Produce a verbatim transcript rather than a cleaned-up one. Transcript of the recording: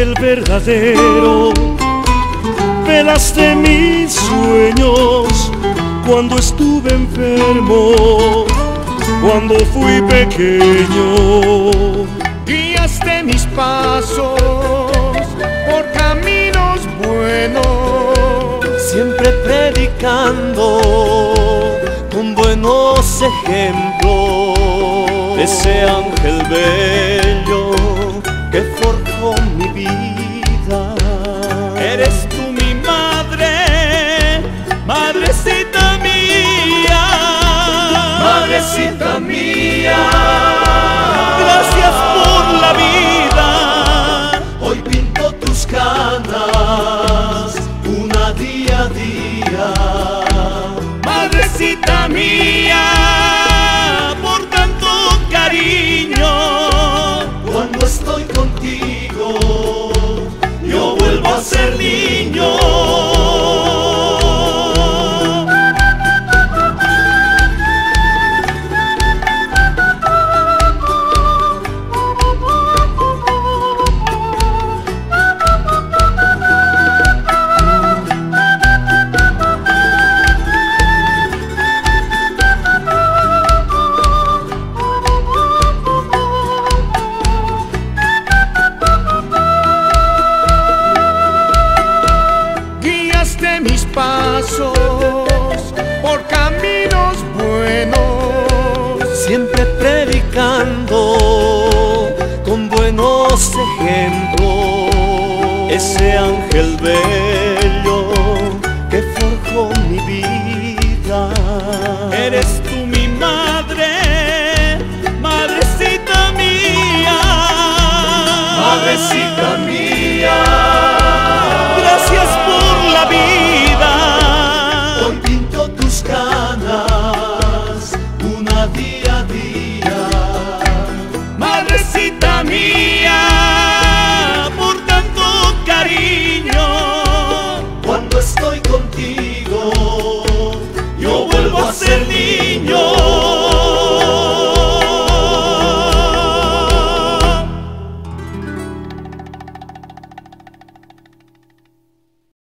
que el verdadero. Velaste mis sueños cuando estuve enfermo, cuando fui pequeño. Guiaste mis pasos por caminos buenos, siempre predicando con buenos ejemplos. Ese ángel bello que forjó mi vida, eres tú mi madre, madrecita mía, madrecita mía. Gracias por la vida. Hoy pinto tus canas, una día a día, madrecita mía, por tanto cariño. Cuando estoy contigo, yo vuelvo a ser niño. Por caminos buenos, siempre predicando con buenos ejemplos. Ese ángel ve